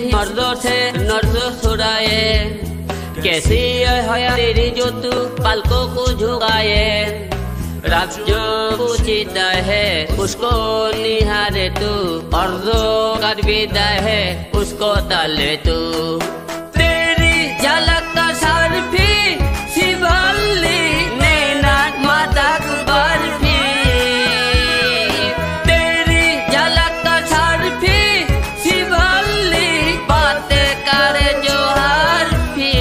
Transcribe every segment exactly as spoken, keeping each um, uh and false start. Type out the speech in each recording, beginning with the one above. ही मर्दों से नर्सों छुड़ाए, कैसी है तेरी जो तू पलकों को झुकाए। रब जो पूछता है उसको निहारे तू, और जो कर देता है उसको तले तू। तेरी झलक का सार भी श्रीवल्ली, नैना माता को बार भी। तेरी झलक का सार भी श्रीवल्ली, बातें करे जो हार भी।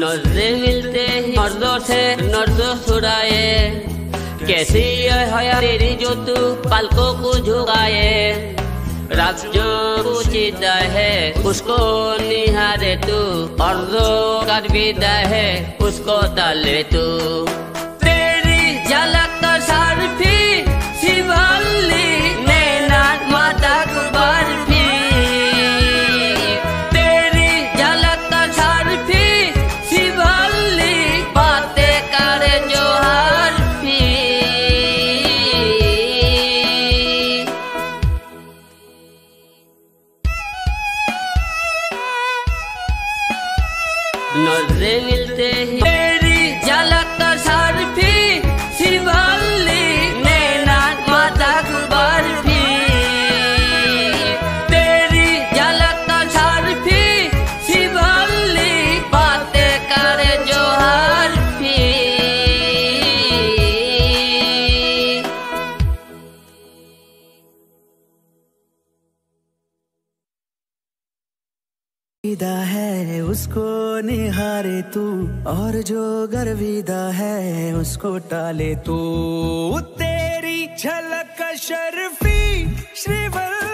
नज़रे मिलते ही मर्दों से नर्सों छुड़ाए, कैसी है तेरी जो तू पलकों को झुकाए। रब जो पूछता है उसको निहारे तू, और जो कर देता है उसको तले तू। तेरी झलक का सार भी श्रीवल्ली, नैना माता को बार भी। नज़रे मिलते ही तेरी झलक का सार भी श्रीवल्ली, नैना माता को बार भी। तेरी झलक का सार भी श्रीवल्ली, बातें करे जो हार भी। विदा है उसको निहारे तू, और जो गर्विदा है उसको टाले तू। तेरी झलक शर्फी श्रीवल्ली।